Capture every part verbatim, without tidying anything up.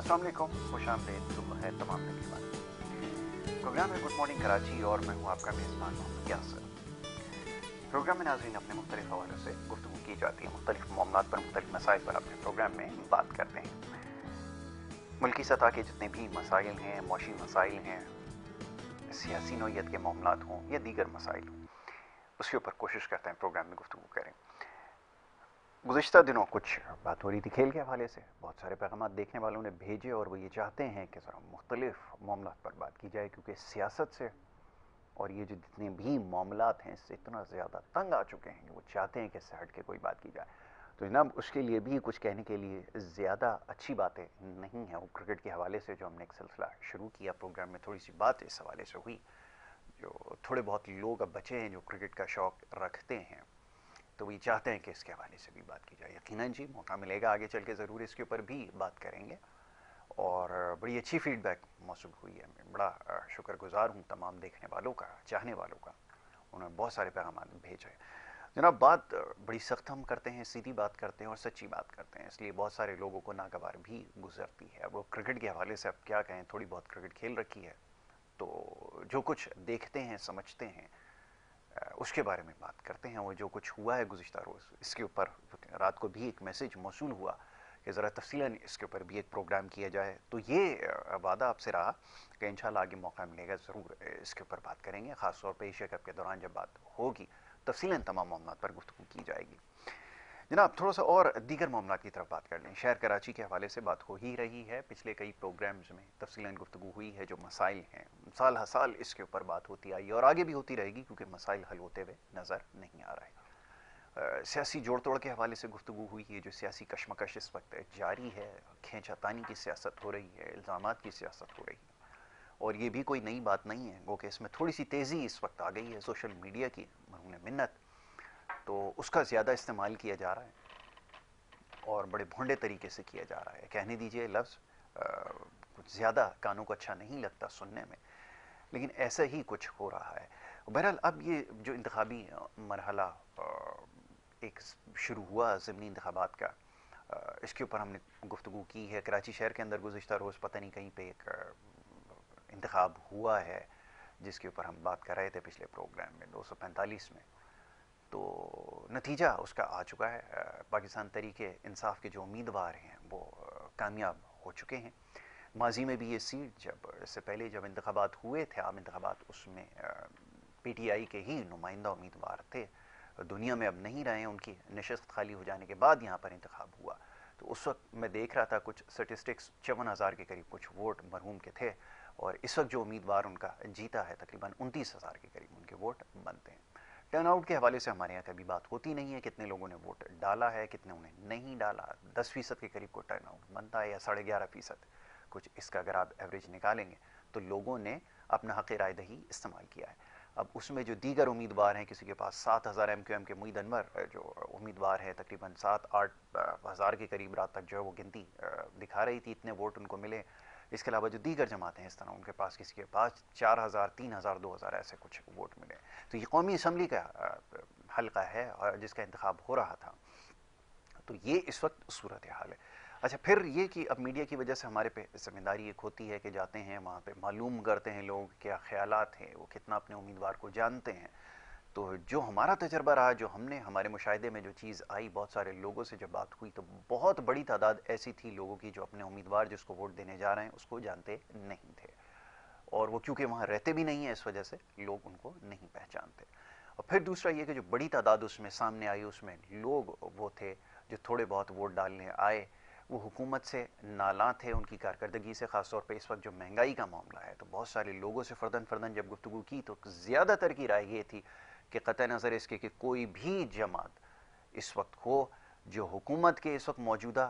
अस्सलाम वालेकुम, खुशामदीद, सुबह खैर तमाम मेहमान। प्रोग्राम है गुड मॉर्निंग कराची और मैं हूँ आपका मेज़बान मोहम्मद यासर। प्रोग्राम में नाज़रीन अपने मुख्तलिफ हवालों से गुफ्तगू की जाती है, मुख्तलिफ मामलात पर, मुख्तलिफ मसाइल पर अपने प्रोग्राम में बात करते हैं। मुल्की सतह के जितने भी मसाइल हैं, मौशी मसाइल हैं, सियासी नौयत के मामला हों या दीगर मसाइल हों, उसके ऊपर कोशिश करते हैं प्रोग्राम में गुफ्तगू करें। गुज़श्ता दिनों कुछ बात हो रही थी खेल के हवाले से, बहुत सारे पैगाम देखने वालों ने भेजे और वो ये चाहते हैं कि ज़रा मुख्तलिफ मामला पर बात की जाए, क्योंकि सियासत से और ये जो जितने भी मामला हैं इससे इतना ज़्यादा तंग आ चुके हैं कि वो चाहते हैं कि इससे हट के कोई बात की जाए। तो जनाब उसके लिए भी कुछ कहने के लिए ज़्यादा अच्छी बातें नहीं हैं। वो क्रिकेट के हवाले से जो हमने एक सिलसिला शुरू किया प्रोग्राम में, थोड़ी सी बात इस हवाले से हुई, जो थोड़े बहुत लोग अब बचे हैं जो क्रिकेट का शौक़ रखते हैं, तो वे चाहते हैं कि इसके हवाले से भी बात की जाए। यकीनन जी मौका मिलेगा, आगे चल के ज़रूर इसके ऊपर भी बात करेंगे और बड़ी अच्छी फ़ीडबैक मौसूल हुई है। मैं बड़ा शुक्रगुज़ार हूँ तमाम देखने वालों का, चाहने वालों का, उन्होंने बहुत सारे पैगाम भेजे। जनाब बात बड़ी सख्त हम करते हैं, सीधी बात करते हैं और सच्ची बात करते हैं, इसलिए बहुत सारे लोगों को नागवार भी गुजरती है। अब वो क्रिकेट के हवाले से अब क्या कहें, थोड़ी बहुत क्रिकेट खेल रखी है तो जो कुछ देखते हैं, समझते हैं, उसके बारे में बात करते हैं। वो जो कुछ हुआ है गुज़िश्ता रोज़, इसके ऊपर रात को भी एक मैसेज मौसूल हुआ कि ज़रा तफसीलन इसके ऊपर भी एक प्रोग्राम किया जाए, तो ये वादा आपसे रहा कि इंशाल्लाह आगे मौका मिलेगा ज़रूर इसके ऊपर बात करेंगे। ख़ास तौर पर एशिया कप के दौरान जब बात होगी तफसीलन तमाम मामलों पर गुफ्तगू की जाएगी। जनाब थोड़ा सा और दीगर मामलों की तरफ बात कर लें। शहर कराची के हवाले से बात हो ही रही है, पिछले कई प्रोग्राम्स में तफसीलन गुफ्तगू हुई है। जो मसाइल हैं साल हर साल इसके ऊपर बात होती आई है और आगे भी होती रहेगी, क्योंकि मसाइल हल होते हुए नज़र नहीं आ रहे। सियासी जोड़ तोड़ के हवाले से गुफ्तगू हुई है, जो सियासी कशमकश इस वक्त जारी है, खींचातानी की सियासत हो रही है, इल्ज़ामात की सियासत हो रही है, और ये भी कोई नई बात नहीं है। गो कि इसमें थोड़ी सी तेज़ी इस वक्त आ गई है, सोशल मीडिया की मरहूम मिन्नत, तो उसका ज़्यादा इस्तेमाल किया जा रहा है और बड़े भोंडे तरीके से किया जा रहा है। कहने दीजिए लफ्ज़ कुछ ज़्यादा कानों को अच्छा नहीं लगता सुनने में, लेकिन ऐसा ही कुछ हो रहा है। बहरहाल अब ये जो इंतखाबी मरहला एक शुरू हुआ ज़िमनी इंतखाबात का, इसके ऊपर हमने गुफ्तगू की है। कराची शहर के अंदर गुज़िश्ता रोज़ पता नहीं कहीं पर एक इंतखाब हुआ है जिसके ऊपर हम बात कर रहे थे पिछले प्रोग्राम में दो सौ पैंतालीस में, तो नतीजा उसका आ चुका है। पाकिस्तान तहरीक इंसाफ के जो उम्मीदवार हैं वो कामयाब हो चुके हैं। माजी में भी ये सीट जब इससे पहले जब इंतखाबात हुए थे, आम इंतखाबात, उसमें पी टी आई के ही नुमाइंदा उम्मीदवार थे, दुनिया में अब नहीं रहे। उनकी नशस्त खाली हो जाने के बाद यहाँ पर इंतखाब हुआ, तो उस वक्त मैं देख रहा था कुछ स्टेटिस्टिक्स चौवन हज़ार के करीब कुछ वोट मरहूम के थे, और इस वक्त जो उम्मीदवार उनका जीता है तकरीबन उनतीस हज़ार के करीब उनके वोट बनते हैं। टर्नआउट के हवाले से हमारे यहाँ कभी बात होती नहीं है, कितने लोगों ने वोट डाला है, कितने उन्हें नहीं डाला। दस फीसद के करीब को टर्नआउट बनता है या साढ़े ग्यारह फीसद कुछ, इसका अगर आप एवरेज निकालेंगे तो लोगों ने अपना हक़ रायदही इस्तेमाल किया है। अब उसमें जो दीगर उम्मीदवार हैं, किसी के पास सात हज़ार एम क्यू एम के मुईद अनवर जो उम्मीदवार है, तकरीबन सात आठ हज़ार के करीब रात तक जो है वो गिनती दिखा रही थी, इतने वोट उनको मिले। इसके अलावा जो दीगर जमातें हैं इस तरह उनके पास, किसी के पास चार हज़ार तीन हज़ार दो हज़ार ऐसे कुछ वोट मिले। तो ये कौमी असम्बली का हल्का है और जिसका इंतखाब हो रहा था, तो ये इस वक्त सूरत हाल है। अच्छा फिर ये कि अब मीडिया की वजह से हमारे पे जिम्मेदारी एक होती है कि जाते हैं वहाँ पे मालूम करते हैं लोग क्या ख्यालात हैं, वो कितना अपने उम्मीदवार को जानते हैं। तो जो हमारा तजर्बा रहा, जो हमने हमारे मुशाहिदे में जो चीज़ आई, बहुत सारे लोगों से जब बात हुई तो बहुत बड़ी तादाद ऐसी थी लोगों की जो अपने उम्मीदवार जिसको वोट देने जा रहे हैं उसको जानते नहीं थे, और वो क्योंकि वहाँ रहते भी नहीं हैं इस वजह से लोग उनको नहीं पहचानते। और फिर दूसरा ये कि जो बड़ी तादाद उसमें सामने आई, उसमें लोग वो थे जो थोड़े बहुत वोट डालने आए, वो हुकूमत से नाला थे उनकी कारकर्दगी से। ख़ास तौर पे इस वक्त जो महंगाई का मामला है, तो बहुत सारे लोगों से फ़र्दन फ़र्दन जब गुफ्तगू की तो ज़्यादातर की राय ये थी कि क़तई नज़र इसके कि कोई भी जमात इस वक्त हो जो हुकूमत के इस वक्त मौजूदा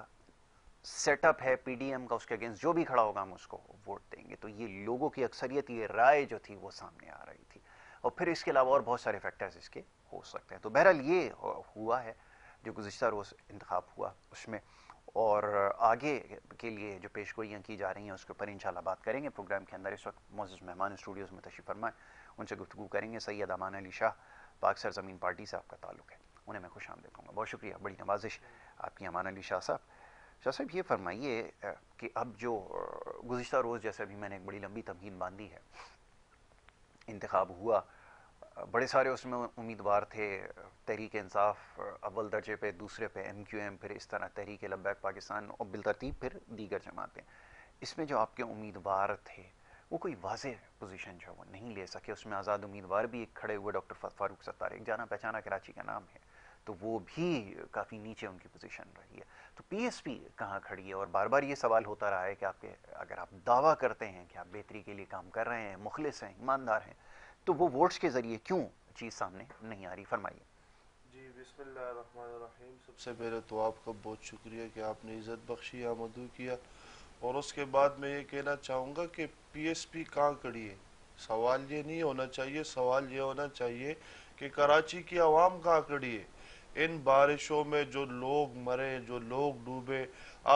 सेटअप है पीडीएम का, उसके अगेंस्ट जो भी खड़ा होगा हम उसको वोट देंगे। तो ये लोगों की अक्सरियत, ये राय जो थी वो सामने आ रही थी, और फिर इसके अलावा और बहुत सारे फैक्टर्स इसके हो सकते हैं। तो बहरहाल ये हुआ है जो गुज़िश्ता रोज़ इंतखाब हुआ उसमें, और आगे के लिए जो पेशगोइयाँ की जा रही हैं उसके ऊपर इंशाल्लाह बात करेंगे प्रोग्राम के अंदर। इस वक्त मौजूद मेहमान स्टूडियोज़ में तशरीफ़ फरमाएं, उनसे गुफ्तगू करेंगे। सैयद अमान अली शाह, पाक सरज़मीन पार्टी से आपका ताल्लुक़ है, उन्हें मैं खुश आमदीद कहूँगा। बहुत शुक्रिया, बड़ी नवाजिश आपकी अमान अली शाह साहब। शाह साहब ये फरमाइए कि अब जो गुज़िश्ता रोज़ जैसे अभी मैंने एक बड़ी लंबी तमहीन बांधी है, इंतखाब हुआ, बड़े सारे उसमें उम्मीदवार थे, तहरीक इंसाफ अव्वल दर्जे पे, दूसरे पे एम क्यू एम, फिर इस तरह तहरीक लब्बैक पाकिस्तान और बिलतरतीब फिर दीगर जमातें। इसमें जो आपके उम्मीदवार थे वो कोई वाज़ेह पोजीशन जो वो नहीं ले सके। उसमें आज़ाद उम्मीदवार भी एक खड़े हुए, डॉक्टर फारूक सत्तार, एक जाना पहचाना कराची का नाम है, तो वो भी काफ़ी नीचे उनकी पोजीशन रही है। तो पी एस पी कहाँ खड़ी है? और बार बार ये सवाल होता रहा है कि आपके अगर आप दावा करते हैं कि आप बेहतरी के लिए काम कर रहे हैं, मुखलिस हैं, ईमानदार हैं, तो वो वोट्स के ज़रिए क्यों चीज़ सामने नहीं आ रही? फरमाइए। जी बिस्मिल्लाह रहमान रहीम। सबसे पहले तो आपका बहुत शुक्रिया कि आपने इज़्ज़त बख्शी, आमदू किया। और उसके बाद मैं ये कहना चाहूँगा कि पी एस पी कहाँ खड़ी है, सवाल ये नहीं होना चाहिए, सवाल ये होना चाहिए कि कराची की आवाम कहाँ खड़ी है। इन बारिशों में जो लोग मरे, जो लोग डूबे,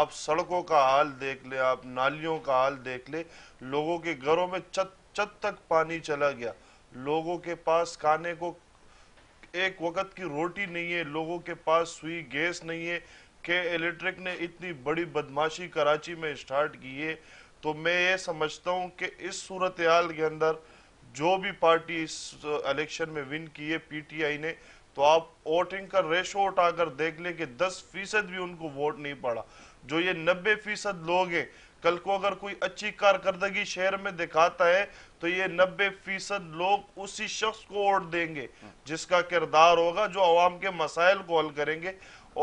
आप सड़कों का हाल देख ले, आप नालियों का हाल देख ले, लोगों के घरों में छत छत तक पानी चला गया, लोगों के पास खाने को एक वक्त की रोटी नहीं है, लोगों के पास सुई गैस नहीं है। के इलेक्ट्रिक ने इतनी बड़ी बदमाशी कराची में स्टार्ट की है। तो मैं ये समझता हूँ कि इस सूरत हाल के अंदर जो भी पार्टी इस इलेक्शन में विन की है पीटीआई ने, तो आप वोटिंग का रेशो उठाकर देख लें कि दस फीसद भी उनको वोट नहीं पड़ा। जो ये नब्बे फीसद लोग हैं, कल को अगर कोई अच्छी कारकर्दगी शहर में दिखाता है तो ये नब्बे फीसद लोग उसी शख्स को वोट देंगे जिसका किरदार होगा, जो आवाम के मसाइल को हल करेंगे।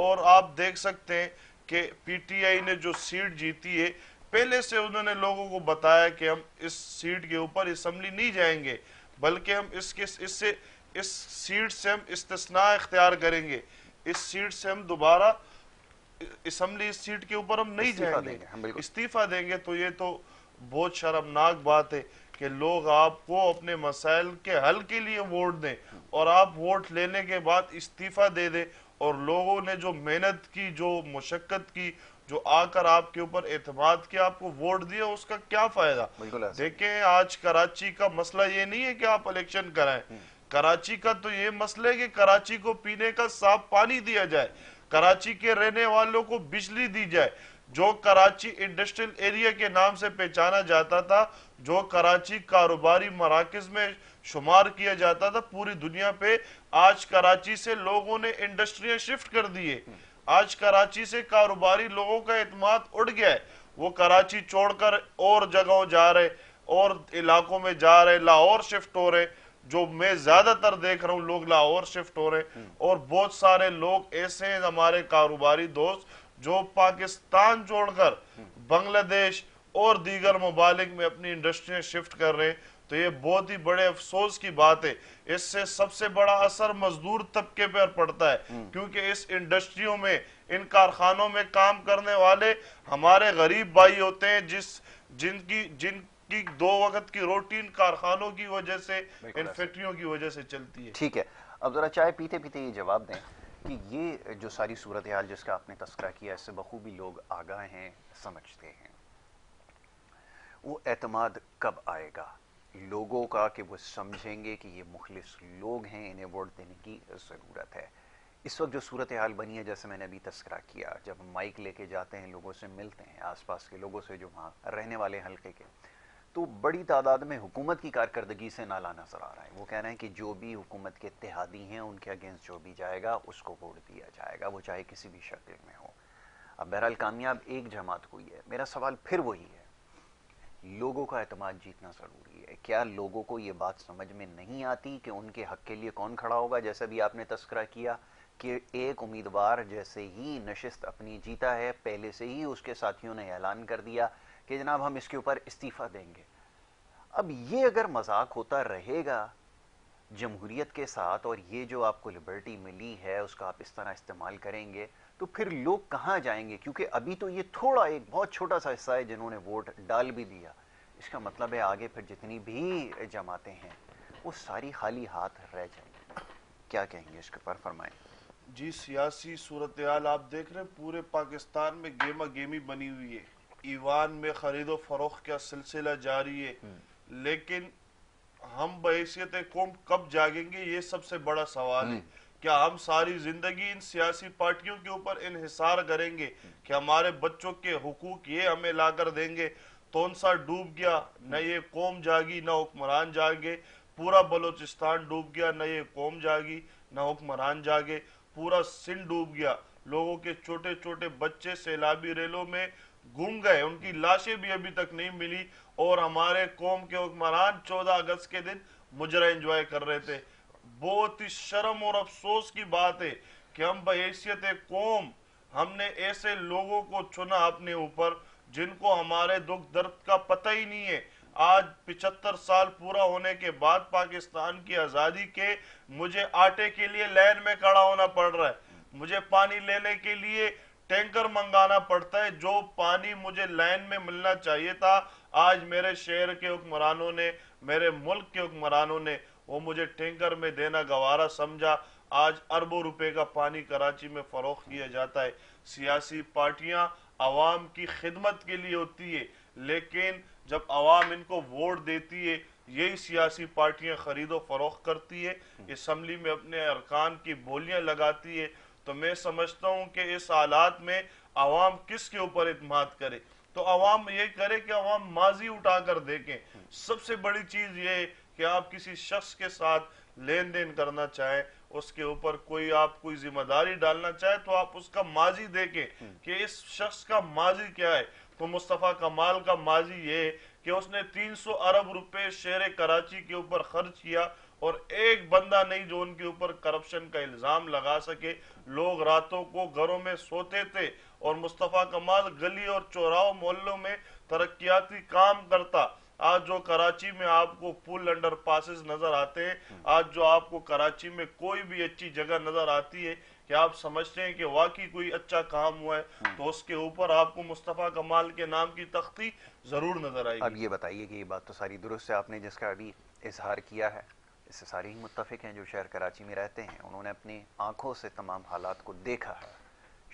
और आप देख सकते हैं कि पीटीआई ने जो सीट जीती है, पहले से उन्होंने लोगों को बताया कि हम इस सीट के ऊपर असम्बली नहीं जाएंगे, बल्कि हम इसके इससे इस सीट से हम इस्तिस्ना इख्तियार करेंगे, इस सीट से हम दोबारा असम्बली इस सीट के ऊपर हम नहीं जाएंगे, इस्तीफा देंगे। तो ये तो बहुत शर्मनाक बात है कि लोग आपको अपने मसाइल के हल के लिए वोट दें और आप वोट लेने के बाद इस्तीफा दे दें, और लोगों ने जो मेहनत की, जो मशक्कत की, जो आकर आपके ऊपर एतमाद किया, आपको वोट दिया, उसका क्या फायदा? देखें, आज कराची का मसला ये नहीं है कि आप इलेक्शन कराएं, कराची का तो ये मसला है कि कराची को पीने का साफ पानी दिया जाए, कराची के रहने वालों को बिजली दी जाए। जो कराची इंडस्ट्रियल एरिया के नाम से पहचाना जाता था, जो कराची कारोबारी मराकज में शुमार किया जाता था, पूरी दुनिया पे आज कराची से लोगों ने इंडस्ट्रियाँ शिफ्ट कर दी है। आज कराची से कारोबारी लोगों का एतमाद उड़ गया है, वो कराची छोड़कर और जगहों जा रहे, और इलाकों में जा रहे, लाहौर शिफ्ट हो रहे। जो मैं ज्यादातर देख रहा हूँ, लोग लाहौर शिफ्ट हो रहे हैं। और बहुत सारे लोग ऐसे हैं हमारे कारोबारी दोस्त जो पाकिस्तान छोड़कर बांग्लादेश और दीगर ममालिक में अपनी इंडस्ट्रियाँ शिफ्ट कर रहे हैं। तो ये बहुत ही बड़े अफसोस की बात है। इससे सबसे बड़ा असर मजदूर तबके पर पड़ता है, क्योंकि इस इंडस्ट्रियों में, इन कारखानों में काम करने वाले हमारे गरीब भाई होते हैं, जिस जिनकी जिन कि दो वक्त की रोटी इन कारखानों की वजह से, इन फैक्ट्रियों की वजह से चलती है। ठीक है, अब जरा चाय पीते पीते ये जवाब दें कि ये जो सारी सूरत हाल जिसका आपने तस्करा किया, इससे बखूबी लोग आगाह हैं, समझते हैं, वो एतमाद कब आएगा लोगों का कि वो समझेंगे कि ये मुखलिस लोग हैं, इन्हें वोट देने की ज़रूरत है? इस वक्त जो सूरत हाल बनी है, जैसे मैंने अभी तस्करा किया, जब हम माइक लेके जाते हैं, लोगों से मिलते हैं, आसपास के लोगों से, जो वहाँ रहने वाले हल्के के, तो बड़ी तादाद में हुकूमत की कारकर्दगी से नाला नजर आ रहा है। वो कह रहे हैं कि जो भी हुकूमत के इत्तेहादी हैं उनके अगेंस्ट जो भी जाएगा उसको वोट दिया जाएगा, वो चाहे किसी भी शक्ल में हो। अब बहरहाल कामयाब एक जमात हुई है। मेरा सवाल फिर वही है, लोगों का एतमाद जीतना ज़रूरी है। क्या लोगों को ये बात समझ में नहीं आती कि उनके हक के लिए कौन खड़ा होगा? जैसे भी आपने तस्करा किया कि एक उम्मीदवार जैसे ही नशिस्त अपनी जीता है, पहले से ही उसके साथियों ने ऐलान कर दिया कि जनाब हम इसके ऊपर इस्तीफा देंगे। अब ये अगर मजाक होता रहेगा जमहूरियत के साथ, और ये जो आपको लिबर्टी मिली है उसका आप इस तरह इस्तेमाल करेंगे, तो फिर लोग कहाँ जाएंगे? क्योंकि अभी तो ये थोड़ा एक बहुत छोटा सा हिस्सा है जिन्होंने वोट डाल भी दिया। इसका मतलब है आगे फिर जितनी भी जमाते हैं वो सारी खाली हाथ रह जाएंगे। क्या कहेंगे इसके ऊपर, फरमाएं। जी, सियासी सूरत हाल आप देख रहे हैं, पूरे पाकिस्तान में गेमा गेमी बनी हुई है, ईवान में खरीदो फरोख्त का सिलसिला जारी है। लेकिन हम बहैसियत कौम कब जागेंगे, ये सबसे बड़ा सवाल है क्या हम सारी जिंदगी इन सियासी पार्टियों के ऊपर इन्हिसार करेंगे कि हमारे बच्चों के हुकूक ये हमें लाकर देंगे? कौन सा डूब गया, न ये कौम जागी न हुक्मरान जागे। पूरा बलोचिस्तान डूब गया, न ये कौम जागी न हुक्मरान जागे। पूरा सिंध डूब गया, लोगों के छोटे छोटे बच्चे सैलाबी रेलों में घूम गए, उनकी लाशें भी अभी तक नहीं मिली, और हमारे कौम के हुक्मरान चौदह अगस्त के दिन मुजरा एंजॉय कर रहे थे। बहुत ही शर्म और अफसोस की बात है कि हम बहैसियत कौम हमने ऐसे लोगों को चुना अपने ऊपर जिनको हमारे दुख दर्द का पता ही नहीं है। आज पिछहत्तर साल पूरा होने के बाद पाकिस्तान की आज़ादी के मुझे आटे के लिए लाइन में खड़ा होना पड़ रहा है, मुझे पानी लेने के लिए टैंकर मंगाना पड़ता है। जो पानी मुझे लाइन में मिलना चाहिए था, आज मेरे शहर के हुक्मरानों ने, मेरे मुल्क के हुक्मरानों ने वो मुझे टैंकर में देना गवारा समझा। आज अरबों रुपए का पानी कराची में फरोख्त किया जाता है। सियासी पार्टियां आवाम की खिदमत के लिए होती है, लेकिन जब आवाम इनको वोट देती है, यही सियासी पार्टियां खरीदो फरोख्त करती है, इसम्बली में अपने अरकान की बोलियां लगाती है। तो मैं समझता हूँ कि इस हालात में आवाम किसके ऊपर इतमाद करे? तो आवाम ये करे कि आवाम माजी उठा कर देखें। सबसे बड़ी चीज़ ये कि आप किसी शख्स के साथ लेन देन करना चाहें, उसके ऊपर कोई आप कोई जिम्मेदारी डालना चाहे तो आप उसका माजी देखें कि इस शख्स का माजी क्या है। तो मुस्तफ़ा कमाल का माजी ये है कि उसने तीन सौ अरब रुपए शहर कराची के ऊपर खर्च किया और एक बंदा नहीं जो उनके ऊपर करप्शन का इल्ज़ाम लगा सके। लोग रातों को घरों में सोते थे और मुस्तफ़ा कमाल गली और चौराहों मोहल्लों में तरक्याती काम करता। आज जो कराची में आपको पुल अंडर पासिस नज़र आते हैं, आज जो आपको कराची में कोई भी अच्छी जगह नज़र आती है कि आप समझते हैं कि वाकई कोई अच्छा काम हुआ है, तो उसके ऊपर आपको मुस्तफ़ा कमाल के नाम की तख्ती ज़रूर नज़र आएगी। अब ये बताइए कि ये बात तो सारी दुरुस्त है आपने जिसका अभी इजहार किया है, इससे सारे ही मुत्तफिक हैं जो शहर कराची में रहते हैं। उन्होंने अपनी आँखों से तमाम हालात को देखा है,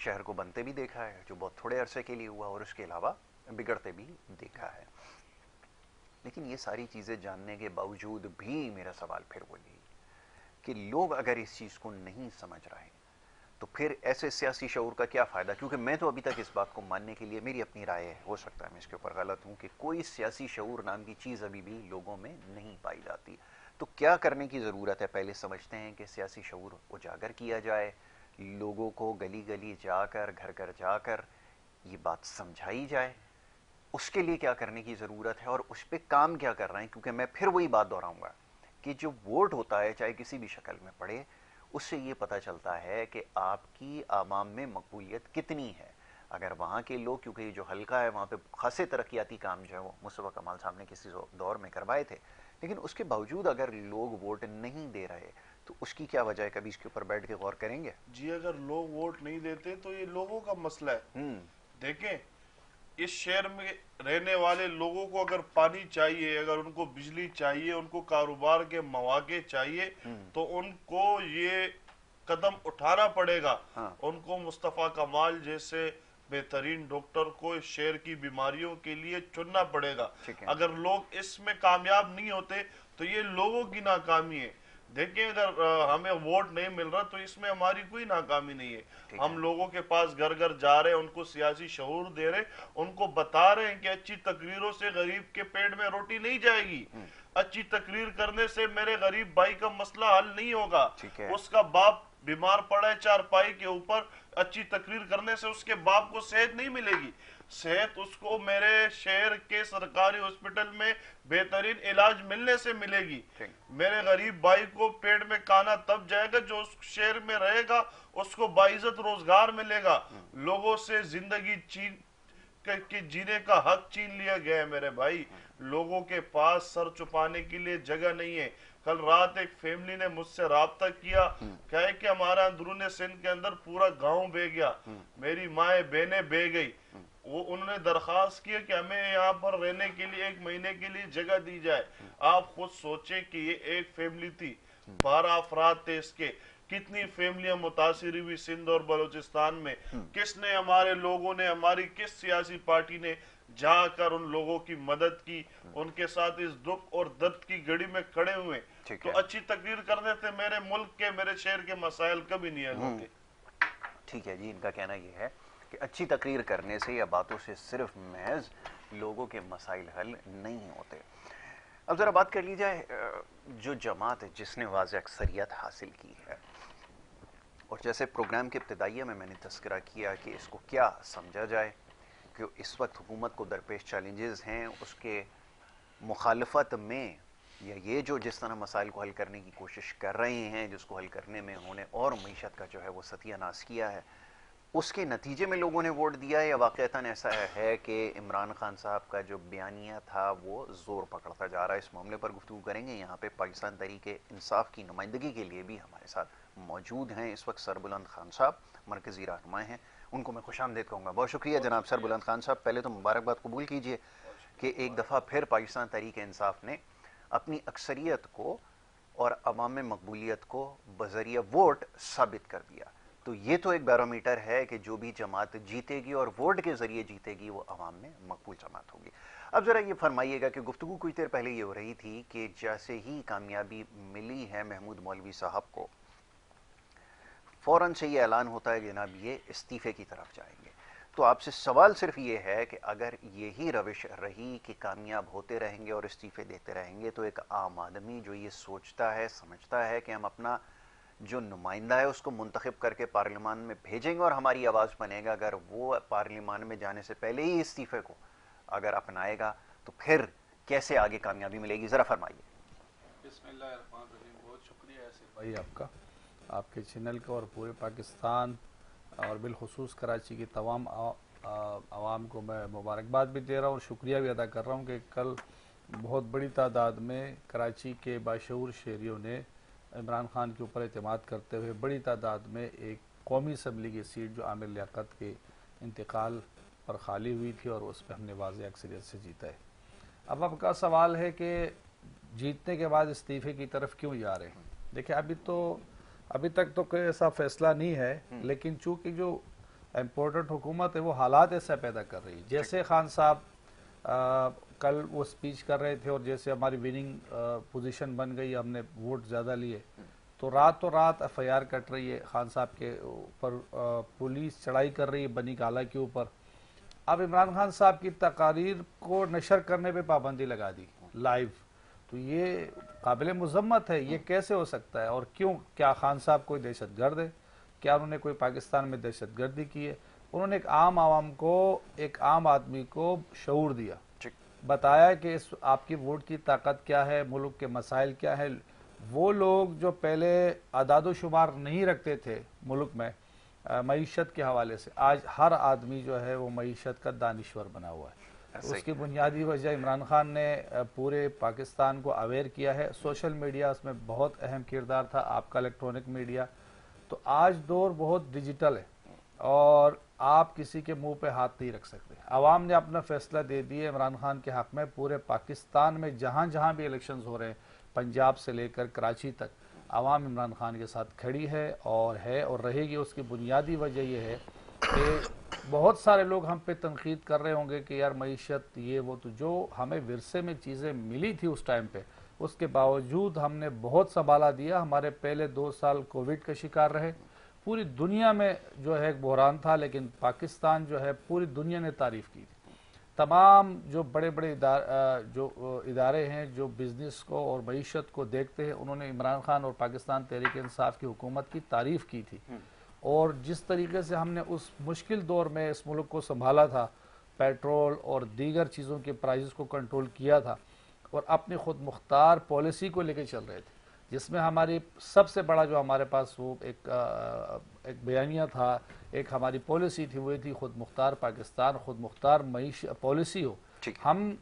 शहर को बनते भी देखा है जो बहुत थोड़े अरसे के लिए हुआ, और उसके अलावा बिगड़ते भी देखा है। लेकिन ये सारी चीज़ें जानने के बावजूद भी मेरा सवाल फिर वो यही कि लोग अगर इस चीज़ को नहीं समझ रहे तो फिर ऐसे सियासी शऊर का क्या फ़ायदा? क्योंकि मैं तो अभी तक इस बात को मानने के लिए, मेरी अपनी राय है, हो सकता है मैं इसके ऊपर गलत हूँ, कि कोई सियासी शऊर नाम की चीज़ अभी भी लोगों में नहीं पाई जाती। तो क्या करने की ज़रूरत है? पहले समझते हैं कि सियासी शऊर उजागर किया जाए, लोगों को गली गली जाकर, घर घर जाकर ये बात समझाई जाए, उसके लिए क्या करने की ज़रूरत है और उस पर काम क्या कर रहे हैं? क्योंकि मैं फिर वही बात दोहराऊंगा कि जो वोट होता है चाहे किसी भी शक्ल में पड़े, उससे ये पता चलता है कि आपकी आवाम में मकबूलियत कितनी है। अगर वहाँ के लोग, क्योंकि ये जो हल्का है वहाँ पे खासे तरक्याती काम जो है वो मुस्तफ़ा कमाल साहब ने किसी दौर में करवाए थे, लेकिन उसके बावजूद अगर लोग वोट नहीं दे रहे तो उसकी क्या वजह है? कभी इसके ऊपर बैठ के गौर करेंगे जी। अगर लोग वोट नहीं देते तो ये लोगों का मसला है। देखें, इस शहर में रहने वाले लोगों को अगर पानी चाहिए, अगर उनको बिजली चाहिए, उनको कारोबार के मौके चाहिए, तो उनको ये कदम उठाना पड़ेगा। हाँ। उनको मुस्तफ़ा कमाल जैसे बेहतरीन डॉक्टर को इस शहर की बीमारियों के लिए चुनना पड़ेगा। अगर लोग इसमें कामयाब नहीं होते तो ये लोगों की नाकामी है। देखिए, अगर हमें वोट नहीं मिल रहा तो इसमें हमारी कोई नाकामी नहीं है। हम लोगों के पास घर घर जा रहे हैं, उनको सियासी शऊर दे रहे, उनको बता रहे हैं कि अच्छी तकरीरों से गरीब के पेट में रोटी नहीं जाएगी, अच्छी तकरीर करने से मेरे गरीब भाई का मसला हल नहीं होगा। उसका बाप बीमार पड़ा है चारपाई के ऊपर, अच्छी तकरीर करने से उसके बाप को सेहत नहीं मिलेगी। सेहत उसको मेरे शहर के सरकारी हॉस्पिटल में बेहतरीन इलाज मिलने से मिलेगी। मेरे गरीब भाई को पेट में खाना तब जाएगा जो उस शहर में रहेगा, उसको बाइज्जत रोजगार मिलेगा। लोगों से जिंदगी छीन के जीने का हक छीन लिया गया है मेरे भाई। लोगों के पास सर छुपाने के लिए जगह नहीं है। कल रात एक फैमिली ने मुझसे राब्ता किया, कहे कि हमारा अंदरून सिंध के अंदर पूरा गांव बह गया, मेरी माए बहने बह गई। वो उन्होंने दरखास्त किया कि हमें यहाँ पर रहने के लिए एक महीने के लिए जगह दी जाए। आप खुद सोचें कि ये एक फैमिली थी, बारह अफराद थे इसके, कितनी फैमिलियां मुतासिर हुई सिंध और बलूचिस्तान में, किसने हमारे लोगों ने, हमारी किस सियासी पार्टी ने जाकर उन लोगों की मदद की, उनके साथ इस दुख और दर्द की घड़ी में खड़े हुए। तो अच्छी तकरीर कर देते, मेरे मुल्क के, मेरे शहर के मसाइल कभी नहीं हल होते। ठीक है जी, इनका कहना यह है कि अच्छी तकरीर करने से या बातों से सिर्फ महज लोगों के मसाइल हल नहीं होते। अब ज़रा बात कर ली जाए जो जमात है जिसने वाज़े अक्सरियत हासिल की है, और जैसे प्रोग्राम के इब्तदाइया में मैंने तस्करा किया कि इसको क्या समझा जाए कि इस वक्त हुकूमत को दरपेश चैलेंजेस हैं, उसके मुखालफत में या ये जो जिस तरह मसाइल को हल करने की कोशिश कर रहे हैं, जिसको हल करने में उन्होंने और मीशत का जो है वो सत्यानाश किया है, उसके नतीजे में लोगों ने वोट दिया, या वाक़ता ऐसा है कि इमरान खान साहब का जो बयानिया था वो ज़ोर पकड़ता जा रहा है। इस मामले पर गुफ्तगू करेंगे। यहाँ पे पाकिस्तान तहरीक इंसाफ की नुमाइंदगी के लिए भी हमारे साथ मौजूद हैं इस वक्त सरबुलंद खान साहब, मरकज़ी रहनुमा हैं, उनको मैं खुशामदीद कहूँगा। बहुत शुक्रिया जनाब सरबुलंद खान साहब, पहले तो मुबारकबाद कबूल कीजिए कि एक दफ़ा फिर पाकिस्तान तहरीक इंसाफ ने अपनी अक्सरियत को और अवाम मकबूलियत को बज़रिया वोट साबित कर दिया। तो ये तो एक बैरोमीटर है कि जो भी जमात जीतेगी और वोट के जरिए जीतेगी वो अवाम में मकबूल जमात होगी। अब ज़रा ये फरमाइएगा कि गुफ्तगू कुछ देर पहले ये हो रही थी कि जैसे ही कामयाबी मिली है महमूद मौलवी साहब को, फ़ौरन से ये ऐलान होता है जनाब ये इस्तीफ़े की तरफ जाएंगे। तो आपसे सवाल सिर्फ ये है कि अगर यही रविश रही कि कामयाब होते रहेंगे और इस्तीफ़े देते रहेंगे, तो एक आम आदमी जो ये सोचता है, समझता है कि हम अपना जो नुमाइंदा है उसको मुंतखब करके पार्लियामान में भेजेंगे और हमारी आवाज़ बनेगा, अगर वो पार्लियामान में जाने से पहले ही इस्तीफ़े को अगर अपनाएगा तो फिर कैसे आगे कामयाबी मिलेगी, ज़रा फरमाइए। बिस्मिल्लाहिर्रहमानिर्रहीम। बहुत शुक्रिया आसिफ भाई आपका, आपके चैनल का, और पूरे पाकिस्तान और बिलखुसूस कराची की तमाम आवाम को मैं मुबारकबाद भी दे रहा हूँ और शुक्रिया भी अदा कर रहा हूँ कि कल बहुत बड़ी तादाद में कराची के बाशऊर शहरियों ने इमरान खान के ऊपर एतमाद करते हुए बड़ी तादाद में एक कौमी असम्बली की सीट जो आमिर लियाकत के इंतकाल पर खाली हुई थी और उस पर हमने वाज़े अक्सरियत से जीता है। अब आपका सवाल है कि जीतने के बाद इस्तीफ़े की तरफ क्यों जा रहे हैं। देखिए अभी तो अभी तक तो कोई ऐसा फ़ैसला नहीं है, लेकिन चूँकि जो इम्पोर्टेंट हुकूमत है वो हालात ऐसा पैदा कर रही है। जैसे खान साहब कल वो स्पीच कर रहे थे और जैसे हमारी विनिंग पोजीशन बन गई, हमने वोट ज़्यादा लिए, तो रात तो रात एफ आई आर कट रही है खान साहब के ऊपर, पुलिस चढ़ाई कर रही है बनी काला के ऊपर। अब इमरान खान साहब की तकारीर को नशर करने पे पाबंदी लगा दी लाइव, तो ये काबिल मजम्मत है, ये कैसे हो सकता है और क्यों? क्या खान साहब कोई दहशत गर्द है? क्या उन्होंने कोई पाकिस्तान में दहशत गर्दी की है? उन्होंने एक आम आवाम को, एक आम आदमी को शऊर दिया, बताया कि इस आपकी वोट की ताकत क्या है, मुल्क के मसाइल क्या है। वो लोग जो पहले अदाद शुमार नहीं रखते थे मुल्क में मईशत के हवाले से, आज हर आदमी जो है वो मईशत का दानिश्वर बना हुआ है। उसकी बुनियादी वजह इमरान खान ने पूरे पाकिस्तान को अवेयर किया है, सोशल मीडिया उसमें बहुत अहम किरदार था आपका, इलेक्ट्रॉनिक मीडिया। तो आज दौर बहुत डिजिटल है और आप किसी के मुंह पे हाथ नहीं रख सकते। आवाम ने अपना फैसला दे दिया इमरान खान के हक़ में। पूरे पाकिस्तान में जहाँ जहाँ भी इलेक्शंस हो रहे हैं, पंजाब से लेकर कराची तक, आवाम इमरान खान के साथ खड़ी है और है और रहेगी। उसकी बुनियादी वजह यह है कि बहुत सारे लोग हम पे तनकीद कर रहे होंगे कि यार मईशत ये वो, तो जो हमें विरसे में चीज़ें मिली थी उस टाइम पर, उसके बावजूद हमने बहुत संभाला दिया। हमारे पहले दो साल कोविड का शिकार रहे, पूरी दुनिया में जो है एक बहरान था, लेकिन पाकिस्तान जो है पूरी दुनिया ने तारीफ़ की थी। तमाम जो बड़े बड़े इदार, जो इदारे हैं जो बिज़नेस को और मीशत को देखते हैं, उन्होंने इमरान खान और पाकिस्तान तहरीक इंसाफ की हुकूमत की तारीफ़ की थी। और जिस तरीके से हमने उस मुश्किल दौर में इस मुल्क को संभाला था, पेट्रोल और दीगर चीज़ों के प्राइस को कंट्रोल किया था और अपनी खुद मुख्तार पॉलिसी को लेकर चल रहे थे, जिसमें हमारी सबसे बड़ा जो हमारे पास वो एक आ, एक बयानिया था, एक हमारी पॉलिसी थी, वो थी खुद मुख्तार पाकिस्तान, खुद मुख्तार मईश पॉलिसी हो। हम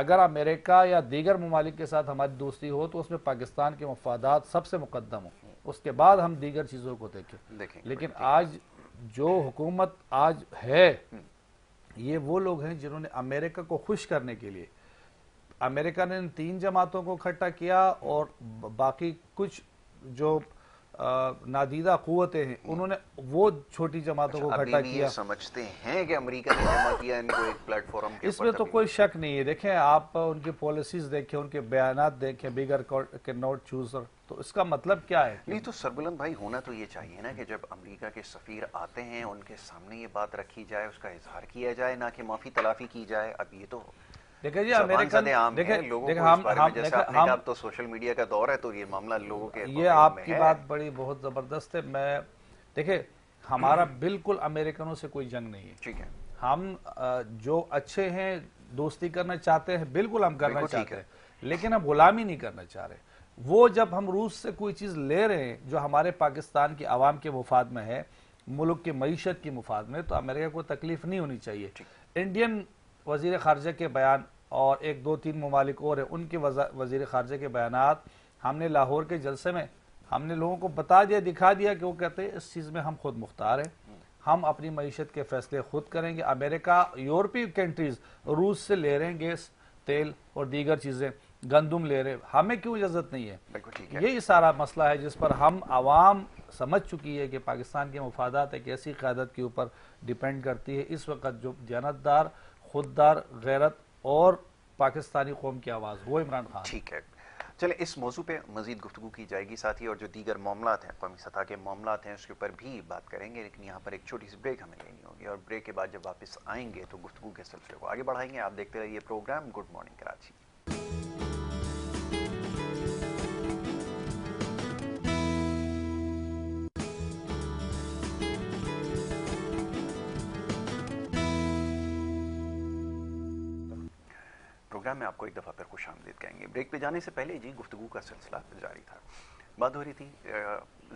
अगर अमेरिका या दीगर ममालिक के साथ हमारी दोस्ती हो तो उसमें पाकिस्तान के मफादात सबसे मुकदम हो, उसके बाद हम दीगर चीज़ों को देखें। लेकिन आज जो हुकूमत आज है, ये वो लोग हैं जिन्होंने अमेरिका को खुश करने के लिए, अमेरिका ने इन तीन जमातों को इकट्ठा किया और बाकी कुछ जो नादीदा कुव्वतें हैं, उन्होंने वो छोटी जमातों को इकट्ठा किया। समझते हैं कि अमेरिका ने जमा किया इनको एक प्लेटफॉर्म के ऊपर, इसमें तो कोई शक नहीं है। देखें आप उनकी पॉलिसीज देखें, उनके बयानात देखें, बिगर कैन नॉट चूजर, तो इसका मतलब क्या है? नहीं तो सरबुलंद भाई, होना तो ये चाहिए ना कि जब अमेरिका के सफीर आते हैं उनके सामने ये बात रखी जाए, उसका इजहार किया जाए, ना कि माफी तलाफी की जाए। अब ये तो देखिए जी अमेरिकन आम है लोगों को इस बारे में, जैसे आपने कहा तो सोशल मीडिया का दौर है, तो ये मामला लोगों के ये आपकी बात बड़ी बहुत जबरदस्त है। मैं देखिए हमारा बिल्कुल अमेरिकनों से कोई जंग नहीं है, ठीक है, हम जो अच्छे हैं दोस्ती करना चाहते हैं, बिल्कुल हम करना चाहते हैं, लेकिन हम गुलामी नहीं करना चाह रहे। वो जब हम रूस से कोई चीज ले रहे हैं जो हमारे पाकिस्तान की आवाम के मुफाद में है, मुल्क की मईशत की मुफाद में, तो अमेरिका को तकलीफ नहीं होनी चाहिए। इंडियन वजीर खारजा के बयान और एक दो तीन ममालिक और हैं उनके वजीर खारजा के बयानात, हमने लाहौर के जलसे में हमने लोगों को बता दिया, दिखा दिया कि वो कहते हैं इस चीज़ में हम खुद मुख्तार हैं, हम अपनी मीशत के फैसले खुद करेंगे। अमेरिका यूरोपीय कंट्रीज रूस से ले रहे हैं गैस, तेल और दीगर चीज़ें, गंदम ले रहे, हमें क्यों इजाज़त नहीं है? यही सारा मसला है जिस पर हम आवाम समझ चुकी है कि पाकिस्तान के मफादात एक ऐसी क़यादत के ऊपर डिपेंड करती है इस वक्त जो जानतदार, खुददार, गैरत और पाकिस्तानी कौम की आवाज़, वो इमरान खान। ठीक है, चले इस मौजू पे मज़ीद गुफ्तगू की जाएगी, साथ ही और जो दीगर मामलात हैं, कौमी सतह के मामलात हैं, उसके ऊपर भी बात करेंगे, लेकिन यहाँ पर एक छोटी सी ब्रेक हमें लेनी होगी और ब्रेक के बाद जब वापस आएंगे तो गुफ्तगू के सिलसिले को आगे बढ़ाएंगे। आप देखते रहिए प्रोग्राम गुड मॉर्निंग कराची। मैं आपको एक दफ़ा फिर खुश आमदीद कहेंगे। ब्रेक पे जाने से पहले जी गुफ्तगू का सिलसिला जारी था, बात हो रही थी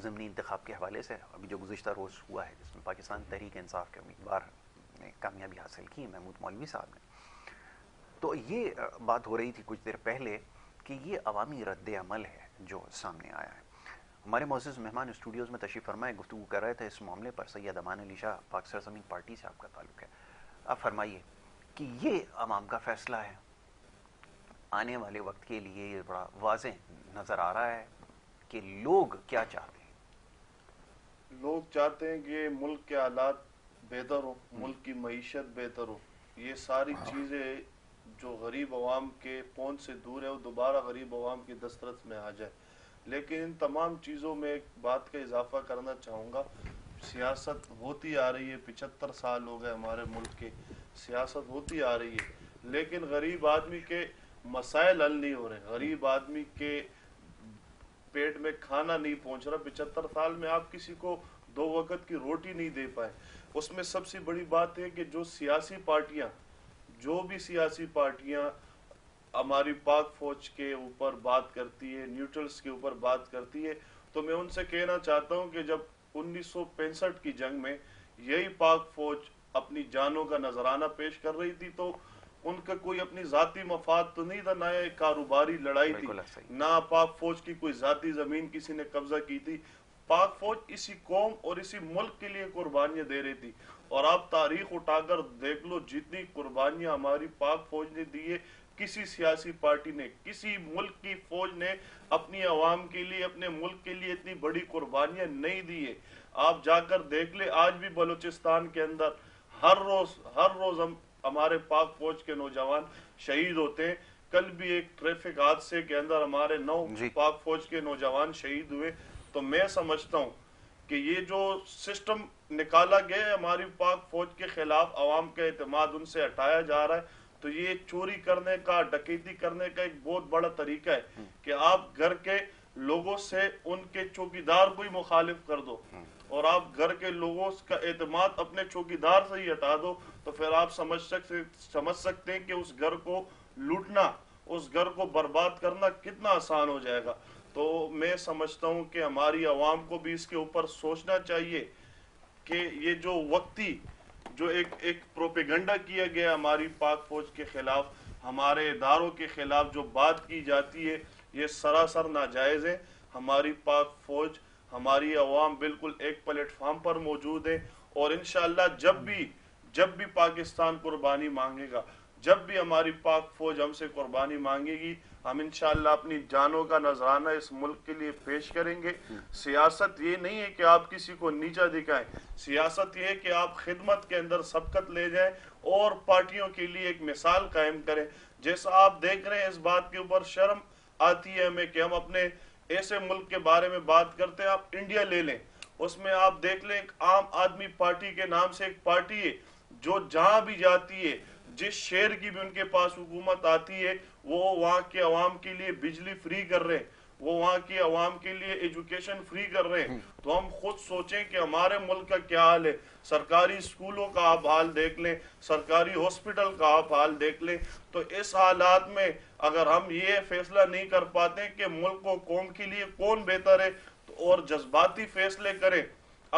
ज़मीनी इंतखाब के हवाले से, अभी जो गुज़िश्ता रोज़ हुआ है जिसमें पाकिस्तान तहरीक इंसाफ के उम्मीदवार ने कामयाबी हासिल की, महमूद मौलवी साहब ने, तो ये बात हो रही थी कुछ देर पहले कि ये अवामी रद्द अमल है जो सामने आया है। हमारे मौजूद मेहमान स्टूडियोज़ में तशरीफ़ फरमाए, गुफ्तगू कर रहे थे इस मामले पर। सैयद अमान अली शाह, पाक सरज़मीन पार्टी से आपका ताल्लुक़ है, आप फरमाइए कि ये आवाम का फैसला है, आने वाले वक्त के लिए ये बड़ा वाज़ेह नज़र आ रहा है कि लोग क्या चाहते हैं। लोग चाहते हैं कि मुल्क के हालात बेहतर हो, मुल्क की मईशत बेहतर हो, ये सारी चीज़ें जो गरीब आवाम के पहुंच से दूर है वो दोबारा गरीब आवाम की दस्तरस में आ जाए। लेकिन इन तमाम चीज़ों में एक बात का इजाफा करना चाहूँगा, सियासत होती आ रही है, पिचहत्तर साल हो गए हमारे मुल्क के सियासत होती आ रही है, लेकिन गरीब आदमी के मसाइल हल नहीं हो रहे, गरीब आदमी के पेट में खाना नहीं पहुंच रहा। पिचहत्तर साल में आप किसी को दो वक्त की रोटी नहीं दे पाए। उसमें सबसे बड़ी बात है कि जो सियासी पार्टियां, जो भी सियासी पार्टियां हमारी पाक फौज के ऊपर बात करती है, न्यूट्रल्स के ऊपर बात करती है, तो मैं उनसे कहना चाहता हूं कि जब उन्नीस सौ पैंसठ की जंग में यही पाक फौज अपनी जानों का नजराना पेश कर रही थी, तो उनका कोई अपनी जाती मफाद तो नहीं था, ना एक कारोबारी लड़ाई थी, ना पाक फौज की कोई जाती जमीन किसी ने कब्जा की थी। पाक फौज इसी कौम और इसी मुल्क के लिए कुर्बानियां दे रही थी, और आप तारीख उठाकर देख लो जितनी कुर्बानियां हमारी पाक फौज ने दी है, किसी सियासी पार्टी ने, किसी मुल्क की फौज ने अपनी आवाम के लिए, अपने मुल्क के लिए इतनी बड़ी कुर्बानियां नहीं दी है। आप जाकर देख ले, आज भी बलूचिस्तान के अंदर हर रोज हर रोज हम हमारे पाक फौज के नौजवान शहीद होते हैं। कल भी एक ट्रैफिक हादसे के अंदर हमारे नौ पाक फौज के नौजवान शहीद हुए। तो मैं समझता हूँ कि ये जो सिस्टम निकाला गया है हमारी पाक फौज के खिलाफ, आवाम का एतमाद उनसे हटाया जा रहा है, तो ये चोरी करने का, डकैती करने का एक बहुत बड़ा तरीका है कि आप घर के लोगों से उनके चौकीदार को ही मुखालिफ कर दो और आप घर के लोगों का एतमाद अपने चौकीदार से ही हटा दो, तो फिर आप समझ सकते समझ सकते हैं कि उस घर को लूटना, उस घर को बर्बाद करना कितना आसान हो जाएगा। तो मैं समझता हूं कि हमारी आवाम को भी इसके ऊपर सोचना चाहिए कि ये जो वक्ती जो एक एक प्रोपेगेंडा किया गया हमारी पाक फौज के खिलाफ, हमारे इदारों के खिलाफ जो बात की जाती है, ये सरासर नाजायज़ है। हमारी पाक फौज, हमारी आवाम बिल्कुल एक प्लेटफॉर्म पर मौजूद है, और इंशाअल्लाह जब भी जब भी पाकिस्तान कुर्बानी मांगेगा, जब भी हमारी पाक फौज हमसे कुर्बानी मांगेगी हम इंशाअल्लाह अपनी जानों का नजराना इस मुल्क के लिए पेश करेंगे। सियासत ये नहीं है कि आप किसी को नीचा दिखाएं, सियासत ये है कि आप खिदमत के अंदर सबकत ले जाएं और पार्टियों के लिए एक मिसाल कायम करें। जैसा आप देख रहे हैं, इस बात के ऊपर शर्म आती है हमें कि हम अपने ऐसे मुल्क के बारे में बात करते हैं। आप इंडिया ले लें, उसमें आप देख लें एक आम आदमी पार्टी के नाम से एक पार्टी है जो जहाँ भी जाती है, जिस शहर की भी उनके पास हुकूमत आती है, वो वहाँ के अवाम के लिए बिजली फ्री कर रहे हैं, वो वहाँ के अवाम के लिए एजुकेशन फ्री कर रहे हैं। तो हम खुद सोचें कि हमारे मुल्क का क्या हाल है। सरकारी स्कूलों का आप हाल देख लें, सरकारी हॉस्पिटल का आप हाल देख लें। तो इस हालात में अगर हम ये फैसला नहीं कर पाते कि मुल्क को कौम के लिए कौन बेहतर है तो और जज्बाती फैसले करें,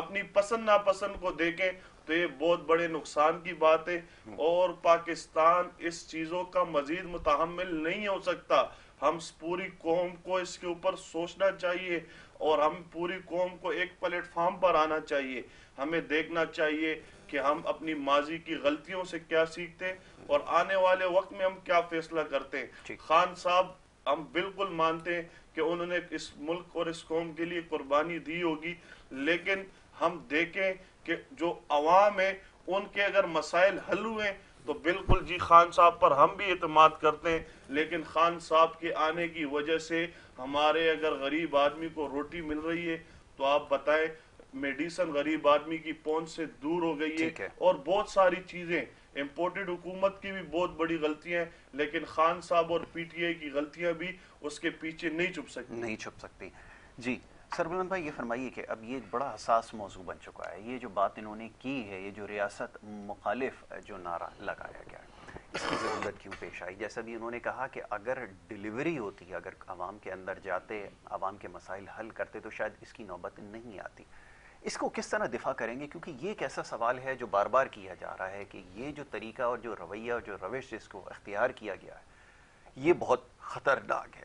अपनी पसंद नापसंद को देखें, तो ये बहुत बड़े नुकसान की बात है और पाकिस्तान इस चीज़ों का मजीद मुतहम्मिल नहीं हो सकता। हम पूरी कौम को इसके ऊपर सोचना चाहिए और हम पूरी कौम को एक प्लेटफॉर्म पर आना चाहिए। हमें देखना चाहिए कि हम अपनी माजी की गलतियों से क्या सीखते हैं और आने वाले वक्त में हम क्या फैसला करते हैं। खान साहब, हम बिल्कुल मानते हैं कि उन्होंने इस मुल्क और इस कौम के लिए कुर्बानी दी होगी, लेकिन हम देखें कि जो अवाम है उनके अगर मसाइल हल हुए तो बिल्कुल जी खान साहब पर हम भी एतमाद करते हैं। लेकिन खान साहब के आने की वजह से हमारे अगर गरीब आदमी को रोटी मिल रही है तो आप बताएं, मेडिसन गरीब आदमी की पहुंच से दूर हो गई है, है। और बहुत सारी चीज़ें इम्पोर्टेड हुकूमत की भी बहुत बड़ी गलतियां हैं, लेकिन खान साहब और पीटीआई की गलतियां भी उसके पीछे नहीं छुप सकती नहीं छुप सकती जी। सरबुलंद भाई, ये फरमाइए कि अब ये एक बड़ा हसास मौजू बन चुका है, ये जो बात इन्होंने की है, ये जो रियासत मुखालिफ जो नारा लगाया गया, इसकी ज़रूरत क्यों पेश आई? जैसा भी उन्होंने कहा कि अगर डिलीवरी होती, अगर आवाम के अंदर जाते, आवाम के मसाइल हल करते, तो शायद इसकी नौबत नहीं आती। इसको किस तरह दिफा करेंगे, क्योंकि ये एक ऐसा सवाल है जो बार बार किया जा रहा है कि ये जो तरीका और जो रवैया और जो रविश जिसको अख्तियार किया गया है ये बहुत ख़तरनाक है,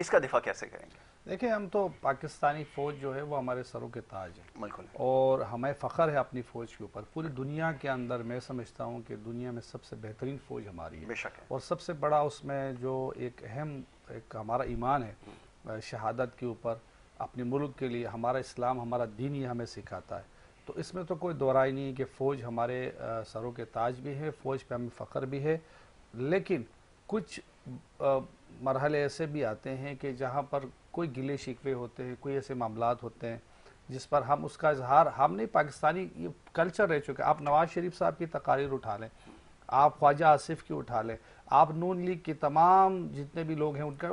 इसका दिफा कैसे करेंगे? देखिए, हम तो पाकिस्तानी फ़ौज जो है वो हमारे सरों के ताज है और हमें फ़ख्र है अपनी फ़ौज के ऊपर। पूरी दुनिया के अंदर मैं समझता हूँ कि दुनिया में सबसे बेहतरीन फ़ौज हमारी है, बेशक है। और सबसे बड़ा उसमें जो एक अहम एक हमारा ईमान है शहादत के ऊपर, अपने मुल्क के लिए, हमारा इस्लाम, हमारा दीन ही हमें सिखाता है। तो इसमें तो कोई दोराई नहीं है कि फ़ौज हमारे सरों के ताज भी है, फ़ौज पर हमें फ़ख्र भी है। लेकिन कुछ मरहले ऐसे भी आते हैं कि जहाँ पर कोई गिले शिकवे होते हैं, कोई ऐसे मामलात होते हैं जिस पर हम उसका इजहार, हमने पाकिस्तानी ये कल्चर रह चुके। आप नवाज़ शरीफ साहब की तकारीर उठा लें, आप ख्वाजा आसिफ की उठा लें, आप नून लीग के तमाम जितने भी लोग हैं उनका,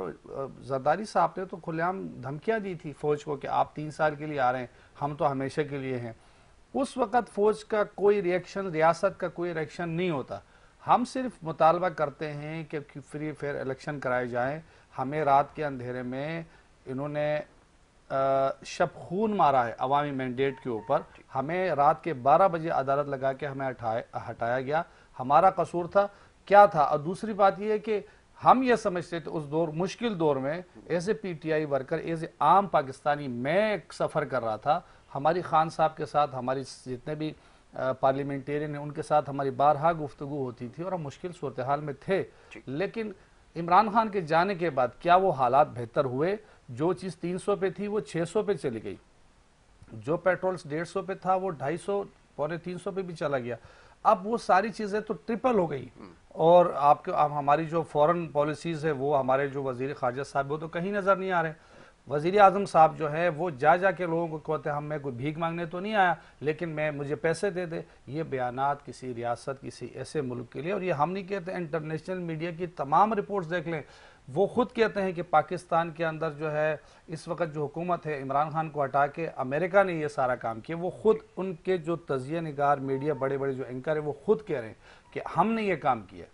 जरदारी साहब ने तो खुलेआम धमकियां दी थी फ़ौज को कि आप तीन साल के लिए आ रहे हैं, हम तो हमेशा के लिए हैं। उस वक़्त फ़ौज का कोई रिएक्शन, रियासत का कोई रिएक्शन नहीं होता। हम सिर्फ मुतालबा करते हैं कि फ्री फेयर इलेक्शन कराए जाएँ। हमें रात के अंधेरे में इन्होंने शब खून मारा है अवामी मैंडेट के ऊपर। हमें रात के बारह बजे अदालत लगा के हमें हटाया गया। हमारा कसूर था क्या था? और दूसरी बात यह है कि हम ये समझते थे उस दौर, मुश्किल दौर में, ऐसे पीटीआई वर्कर, ऐसे आम पाकिस्तानी, मैं सफ़र कर रहा था। हमारी खान साहब के साथ, हमारी जितने भी पार्लियामेंटेरियन हैं उनके साथ हमारी बारहा गुफ्तगू होती थी और हम मुश्किल सूरत हाल में थे। लेकिन इमरान खान के जाने के बाद क्या वो हालात बेहतर हुए? जो चीज़ तीन सौ पे थी वो छह सौ पे चली गई, जो पेट्रोल डेढ़ सौ पे था वो ढाई सौ, पौने तीन सौ पे भी चला गया। अब वो सारी चीज़ें तो ट्रिपल हो गई। और आपके आप हमारी जो फॉरेन पॉलिसीज़ है वो, हमारे जो वज़ीर ख़ारजा साहब वो तो कहीं नज़र नहीं आ रहे। वज़ीर आज़म साहब जो है वो जा जा के लोगों को कहते हैं हम, मैं कोई भीख मांगने तो नहीं आया लेकिन मैं मुझे पैसे दे दे। ये बयानात किसी रियासत, किसी ऐसे मुल्क के लिए, और ये हम नहीं कहते, इंटरनेशनल मीडिया की तमाम रिपोर्ट्स देख लें, वो खुद कहते हैं कि पाकिस्तान के अंदर जो है इस वक्त जो हुकूमत है, इमरान खान को हटा के अमेरिका ने ये सारा काम किया। वो खुद, उनके जो तजिया निगार मीडिया, बड़े बड़े जो एंकर हैं वो खुद कह रहे हैं कि हमने ये काम किया।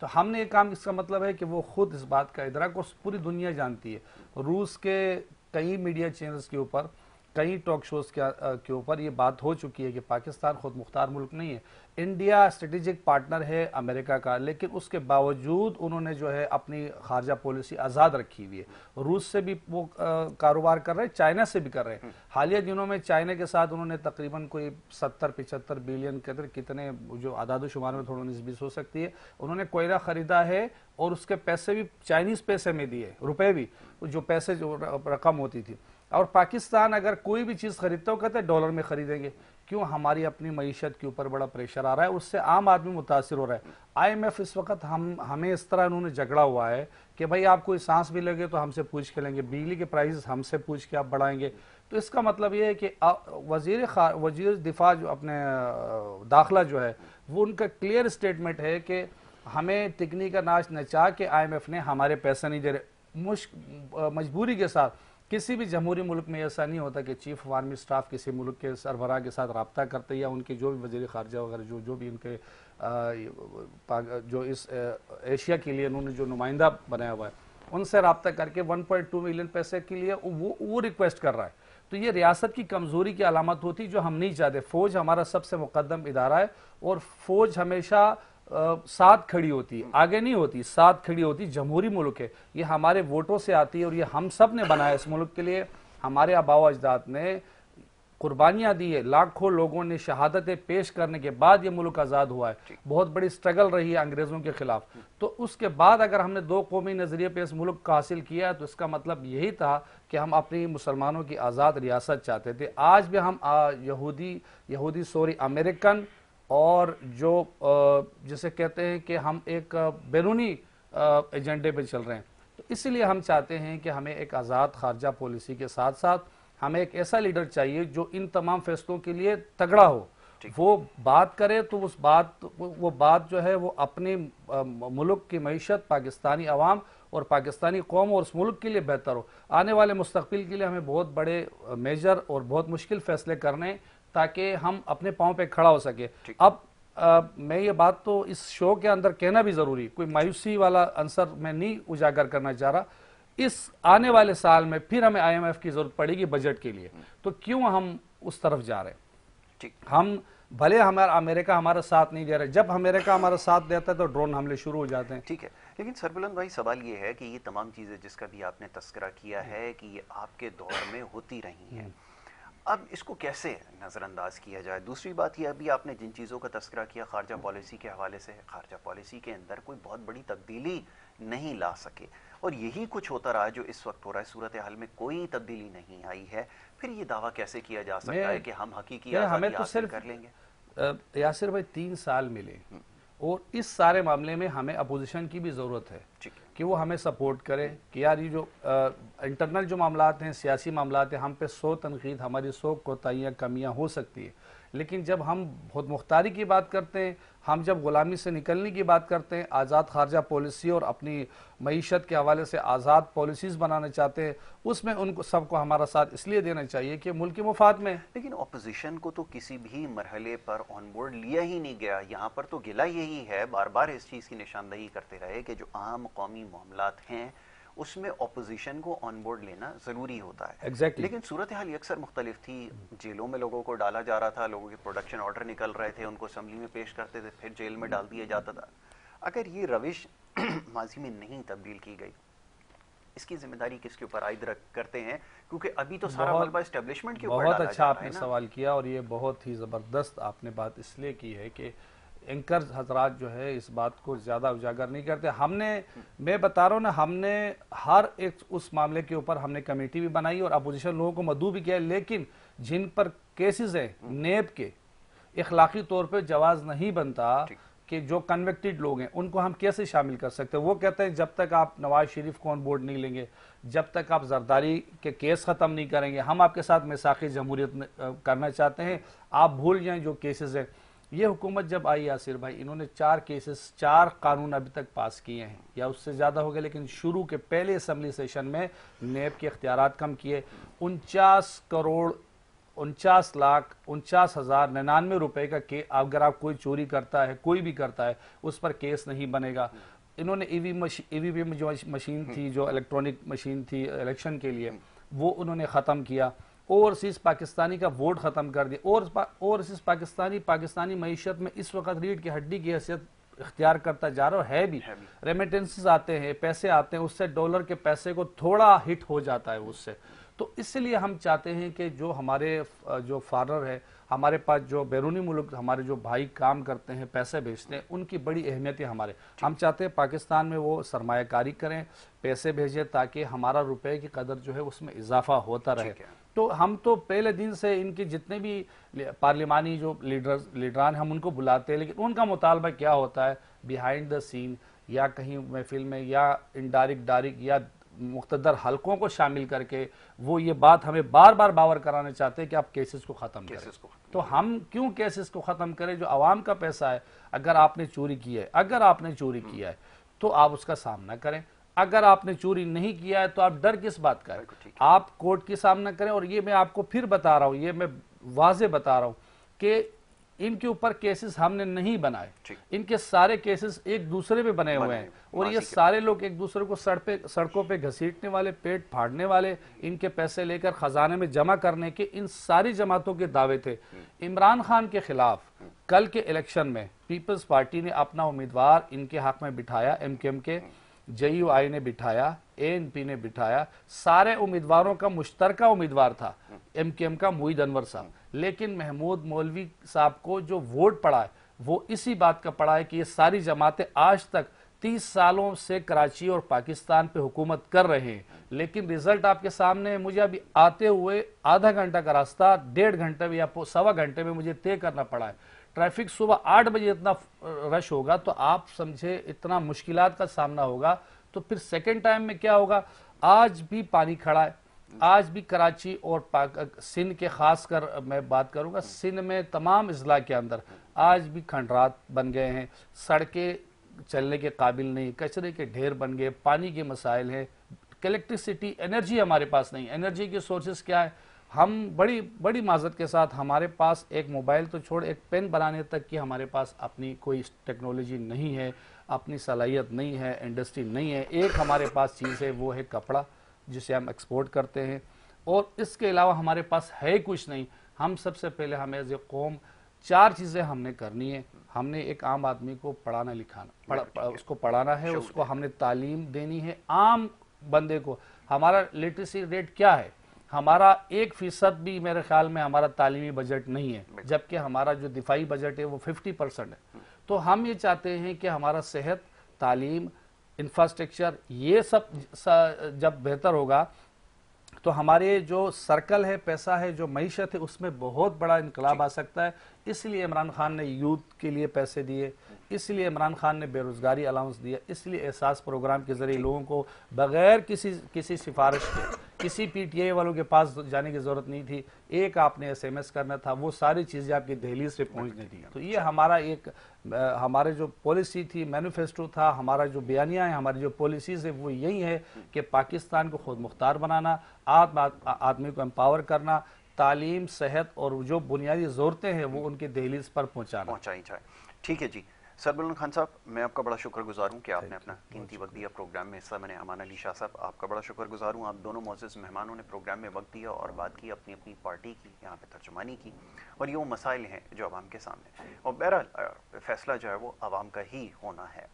तो हमने ये काम, इसका मतलब है कि वो खुद इस बात का इदराक, और पूरी दुनिया जानती है। रूस के कई मीडिया चैनल्स के ऊपर कई टॉक शोज़ के ऊपर ये बात हो चुकी है कि पाकिस्तान खुद मुख्तार मुल्क नहीं है, इंडिया स्ट्रेटेजिक पार्टनर है अमेरिका का, लेकिन उसके बावजूद उन्होंने जो है अपनी खारजा पॉलिसी आज़ाद रखी हुई है। रूस से भी वो कारोबार कर रहे हैं, चाइना से भी कर रहे हैं। हालिया दिनों में चाइना के साथ उन्होंने तकरीबन कोई सत्तर पिचहत्तर बिलियन कदर कितने जो आदाद शुमार में थोड़ा उन्नीस बीस हो सकती है, उन्होंने कोयला ख़रीदा है और उसके पैसे भी चाइनीज़ पैसे में दिए, रुपये भी, जो पैसे जो रकम होती थी। और पाकिस्तान अगर कोई भी चीज़ खरीदता हो कहते हैं डॉलर में खरीदेंगे। क्यों? हमारी अपनी मीशत के ऊपर बड़ा प्रेशर आ रहा है, उससे आम आदमी मुतासर हो रहा है। आईएमएफ इस वक्त हम हमें इस तरह उन्होंने झगड़ा हुआ है कि भाई आप कोई सांस भी लगे तो हमसे पूछ के लेंगे, बिजली के प्राइस हमसे पूछ के आप बढ़ाएंगे। तो इसका मतलब ये है कि वजीर खा वजीर दिफा जो अपने दाखिला जो है वो उनका क्लियर स्टेटमेंट है कि हमें टिकनी का नाच नचा के आईएमएफ ने हमारे पैसा नहीं दे रहे। मुश्क मजबूरी के साथ किसी भी जमहूरी मुल्क में ऐसा नहीं होता कि चीफ ऑफ आर्मी स्टाफ किसी मुल्क के सरबराह के साथ रब्ता करते या उनके जो भी वजीर खारजा वगैरह जो जो भी उनके जो इस एशिया के लिए उन्होंने जो नुमाइंदा बनाया हुआ है उनसे रब्ता करके एक पॉइंट दो मिलियन पैसे के लिए वो वो रिक्वेस्ट कर रहा है। तो ये रियासत की कमज़ोरी की अलामत होती जो हम नहीं चाहते। फ़ौज हमारा सबसे मुकदम इदारा है और फ़ौज हमेशा साथ खड़ी होती, आगे नहीं होती, साथ खड़ी होती। जमहूरी मुल्क है, ये हमारे वोटों से आती है और ये हम सब ने बनाया। इस मुल्क के लिए हमारे आबाओ अजदाद ने कुर्बानियाँ दी है, लाखों लोगों ने शहादतें पेश करने के बाद ये मुल्क आज़ाद हुआ है। बहुत बड़ी स्ट्रगल रही है अंग्रेज़ों के खिलाफ। तो उसके बाद अगर हमने दो कौमी नज़रिए पे इस मुल्क का हासिल किया है तो इसका मतलब यही था कि हम अपनी मुसलमानों की आज़ाद रियासत चाहते थे। आज भी हम यहूदी यहूदी सॉरी अमेरिकन और जो जिसे कहते हैं कि हम एक बैरूनी एजेंडे पे चल रहे हैं। तो इसीलिए हम चाहते हैं कि हमें एक आज़ाद खारजा पॉलिसी के साथ साथ हमें एक ऐसा लीडर चाहिए जो इन तमाम फैसलों के लिए तगड़ा हो, वो बात करे तो उस बात वो बात जो है वो अपने मुल्क की मईशत, पाकिस्तानी अवाम और पाकिस्तानी कौम और उस मुल्क के लिए बेहतर हो। आने वाले मुस्तकबिल के लिए हमें बहुत बड़े मेजर और बहुत मुश्किल फैसले करने ताकि हम अपने पाँव पे खड़ा हो सके। अब आ, मैं ये बात तो इस शो के अंदर कहना भी ज़रूरी, कोई मायूसी वाला आंसर मैं नहीं उजागर करना चाह रहा। इस आने वाले साल में फिर हमें आईएमएफ की ज़रूरत पड़ेगी बजट के लिए, तो क्यों हम उस तरफ जा रहे हैं? ठीक, हम भले हमारा अमेरिका हमारा साथ नहीं दे रहा, जब अमेरिका हमारा साथ देता है तो ड्रोन हमले शुरू हो जाते हैं। ठीक है, लेकिन सरबुलंद भाई सवाल ये है कि ये तमाम चीज़ें जिसका भी आपने तस्करा किया है कि ये आपके दौर में होती रही हैं, अब इसको कैसे नज़रअंदाज किया जाए? दूसरी बात यह, अभी आपने जिन चीज़ों का तस्करा किया खारजा पॉलिसी के हवाले से, खारजा पॉलिसी के अंदर कोई बहुत बड़ी तब्दीली नहीं ला सके और यही कुछ होता रहा जो इस वक्त हो रहा है। सूरत हाल में कोई तब्दीली नहीं आई है, फिर ये दावा कैसे किया जा सकता है कि हम हकीकी आज़ादी हासिल कर लेंगे? यासिर भाई, तीन साल मिले और इस सारे मामले में हमें अपोजिशन की भी ज़रूरत है कि वो हमें सपोर्ट करें कि यार ये जो इंटरनल जो मामलात हैं, सियासी मामलात हैं, हम पे सौ तनकीद, हमारी सौ कोताहियाँ, कमियाँ हो सकती है, लेकिन जब हम खुद मुख्तारी की बात करते हैं, हम जब ग़ुलामी से निकलने की बात करते हैं, आज़ाद खारजा पॉलिसी और अपनी मईशत के हवाले से आज़ाद पॉलिसीज़ बनाना चाहते हैं, उसमें उनको सबको हमारा साथ इसलिए देना चाहिए कि मुल्क के मुफाद में। लेकिन अपोजिशन को तो किसी भी मरहले पर ऑन बोर्ड लिया ही नहीं गया। यहाँ पर तो गिला यही है, बार बार इस चीज़ की निशानदेही करते रहे कि जो आम कौमी मामलात हैं उसमें अपोजिशन को ऑन बोर्ड लेना ज़रूरी होता है। exactly. लेकिन सूरत हाल अक्सर मुख्तलिफ थी। जेलों में लोगों को डाला जा रहा था, लोगों के प्रोडक्शन ऑर्डर निकल रहे थे, उनको असम्बली में पेश करते थे, फिर जेल में डाल दिया जाता था। अगर ये रविश माजी में नहीं तब्दील की गई, इसकी जिम्मेदारी किसके ऊपर आयद रख करते हैं? क्योंकि अभी तो सारा मलबा एस्टेब्लिशमेंट के ऊपर। बहुत अच्छा आपने सवाल किया और ये बहुत ही ज़बरदस्त आपने बात इसलिए की है कि एंकर हजरात जो है इस बात को ज़्यादा उजागर नहीं करते। हमने, मैं बता रहा हूँ ना, हमने हर एक उस मामले के ऊपर हमने कमेटी भी बनाई और अपोजिशन लोगों को मदू भी किया, लेकिन जिन पर केसेस हैं नेब के, इखलाकी तौर पे जवाज़ नहीं बनता कि जो कन्विक्टेड लोग हैं उनको हम कैसे शामिल कर सकते हैं। वो कहते हैं जब तक आप नवाज शरीफ को ऑन बोर्ड नहीं लेंगे, जब तक आप जरदारी के केस ख़त्म नहीं करेंगे, हम आपके साथ मिसाक़ जमहूरियत करना चाहते हैं, आप भूल जाएँ जो केसेज़ हैं। ये हुकूमत जब आई यासिर भाई, इन्होंने चार केसेस, चार कानून अभी तक पास किए हैं या उससे ज़्यादा हो गए, लेकिन शुरू के पहले असम्बली सेशन में नेब के इख्तियारात कम किए। उनचास करोड़ उनचास लाख उनचास हज़ार निन्यानवे रुपये का के अगर आप कोई चोरी करता है, कोई भी करता है, उस पर केस नहीं बनेगा। इन्होंने E V E V M जो मशीन थी, जो इलेक्ट्रॉनिक मशीन थी इलेक्शन के लिए, वो उन्होंने ख़त्म किया। ओवरसीज़ पाकिस्तानी का वोट ख़त्म कर दिया। और पा, ओवरसीज़ पाकिस्तानी पाकिस्तानी मईशत में इस वक्त रीढ़ की हड्डी की हैसियत इख्तियार करता जा रहा है भी, है भी। रेमिटेंसेस आते हैं, पैसे आते हैं, उससे डॉलर के पैसे को थोड़ा हिट हो जाता है उससे। तो इसलिए हम चाहते हैं कि जो हमारे जो फॉरनर है, हमारे पास जो बैरूनी मुल्क हमारे जो भाई काम करते हैं, पैसे भेजते हैं, उनकी बड़ी अहमियत है हमारे। हम चाहते हैं पाकिस्तान में वो सरमायाकारी करें, पैसे भेजें, ताकि हमारा रुपए की कदर जो है उसमें इजाफा होता रहे। तो हम तो पहले दिन से इनके जितने भी पार्लिमानी जो लीडर्स लीडरान हम उनको बुलाते हैं, लेकिन उनका मुतालबा क्या होता है बिहाइंड द सीन या कहीं महफिल में या इनडायरेक्ट डायरेक्ट या मुख्तदर हलकों को शामिल करके वो ये बात हमें बार बार बावर कराना चाहते हैं कि आप केसेस को ख़त्म करें। तो हम क्यों केसेस को ख़त्म करें? जो आवाम का पैसा है, अगर आपने चोरी की है, अगर आपने चोरी किया है तो आप उसका सामना करें। अगर आपने चोरी नहीं किया है तो आप डर किस बात का है? आप कोर्ट की सामना करें। और ये मैं आपको फिर बता रहा हूँ, ये मैं वाजे बता रहा हूँ कि इनके ऊपर केसेस हमने नहीं बनाए, इनके सारे केसेस एक दूसरे पे बने हुए हैं। और ये सारे लोग एक दूसरे को सड़ पे, सड़कों पे घसीटने वाले, पेट फाड़ने वाले, इनके पैसे लेकर खजाने में जमा करने के इन सारी जमातों के दावे थे। इमरान खान के खिलाफ कल के इलेक्शन में पीपल्स पार्टी ने अपना उम्मीदवार इनके हक में बिठाया, एमक्यूएम के जे यू आई ने बिठाया, ए एन पी ने बिठाया, सारे उम्मीदवारों का मुश्तरका उम्मीदवार था एम क्यू एम का मुईद अनवर साहब। लेकिन महमूद मौलवी साहब को जो वोट पड़ा है वो इसी बात का पड़ा है कि ये सारी जमातें आज तक तीस सालों से कराची और पाकिस्तान पे हुकूमत कर रहे हैं, लेकिन रिजल्ट आपके सामने है। मुझे अभी आते हुए आधा घंटा का रास्ता डेढ़ घंटे में या सवा घंटे में मुझे तय करना पड़ा है। ट्रैफिक सुबह आठ बजे इतना रश होगा तो आप समझे इतना मुश्किलात का सामना होगा, तो फिर सेकेंड टाइम में क्या होगा? आज भी पानी खड़ा है, आज भी कराची और सिंध के खासकर मैं बात करूंगा, सिंध में तमाम इजला के अंदर आज भी खंडरात बन गए हैं, सड़कें चलने के काबिल नहीं, कचरे के ढेर बन गए, पानी के मसाइल हैं, इलेक्ट्रिसिटी एनर्जी हमारे पास नहीं। एनर्जी के सोर्सेज क्या है? हम बड़ी बड़ी माजत के साथ हमारे पास एक मोबाइल तो छोड़ एक पेन बनाने तक की हमारे पास अपनी कोई टेक्नोलॉजी नहीं है, अपनी सलाहियत नहीं है, इंडस्ट्री नहीं है। एक हमारे पास चीज़ है वो है कपड़ा जिसे हम एक्सपोर्ट करते हैं, और इसके अलावा हमारे पास है कुछ नहीं। हम सबसे पहले हमें एज ए कौम चार चीज़ें हमने करनी है। हमने एक आम आदमी को पढ़ाना लिखाना पढ़, पढ़, उसको पढ़ाना है, उसको हमने तालीम देनी है। आम बंदे को हमारा लिटरेसी रेट क्या है? हमारा एक फीसद भी मेरे ख्याल में हमारा तालीमी बजट नहीं है, जबकि हमारा जो दिफाई बजट है वो फिफ्टी परसेंट है। तो हम ये चाहते हैं कि हमारा सेहत, तालीम, इंफ्रास्ट्रक्चर ये सब जब बेहतर होगा तो हमारे जो सर्कल है, पैसा है, जो मईशत है, उसमें बहुत बड़ा इनकलाब आ सकता है। इसलिए इमरान खान ने यूथ के लिए पैसे दिए, इसलिए इमरान खान ने बेरोज़गारी अलाउंस दिया, इसलिए एहसास प्रोग्राम के ज़रिए लोगों को बग़ैर किसी किसी सिफारिश के, किसी पी टी आई वालों के पास जाने की ज़रूरत नहीं थी, एक आपने एस एम एस करना था, वो सारी चीज़ें आपकी दहलीज से पहुँचने थी। तो ये हमारा एक आ, हमारे जो पॉलिसी थी, मैनिफेस्टो था, हमारा जो बयानिया है, हमारी जो पॉलिसीज़ है वो यही है कि पाकिस्तान को खुद मुख्तार बनाना, आदमी को एम्पावर करना, तालीम, सेहत और जो बुनियादी ज़रूरतें हैं वो उनके दहलीज पर पहुँचाना पहुँचाई जाए। ठीक है जी, सरबुलंद खान साहब, मैं आपका बड़ा शुक्रगुजार हूँ कि आपने अपना कीमती वक्त दिया प्रोग्राम में हिस्सा। मैंने अमान अली शाह साहब, आपका बड़ा शुक्रगुजार हूँ। आप दोनों मोअज़्ज़ज़ मेहमानों ने प्रोग्राम में वक्त दिया और बात की अपनी अपनी पार्टी की, यहाँ पे तर्जुमानी की, और ये वो मसाइल हैं जो आवाम के सामने, और बहरहाल फैसला जो है वो आवाम का ही होना है।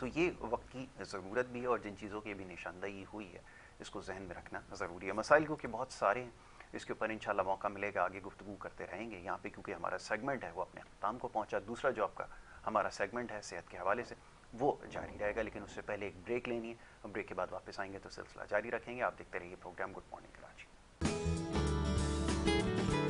तो ये वक्त की ज़रूरत भी है, और जिन चीज़ों की भी निशानदेही हुई है इसको जहन में रखना ज़रूरी है। मसाइल क्योंकि बहुत सारे हैं, इसके ऊपर इंशाल्लाह मौका मिलेगा, आगे गुफ्तगू करते रहेंगे। यहाँ पे क्योंकि हमारा सेगमेंट है वो अपने अख्ताम को पहुँचा, दूसरा जो आपका हमारा सेगमेंट है सेहत के हवाले से वो जारी रहेगा, लेकिन उससे पहले एक ब्रेक लेनी है, और ब्रेक के बाद वापस आएंगे तो सिलसिला जारी रखेंगे। आप देखते रहिए प्रोग्राम गुड मॉर्निंग कराची।